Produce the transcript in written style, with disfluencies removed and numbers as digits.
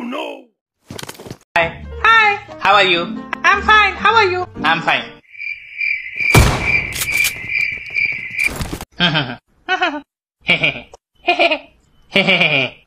Oh no! Hi. Hi. How are you? I'm fine. How are you? I'm fine. Hehehe. Hehehe. Hehehe.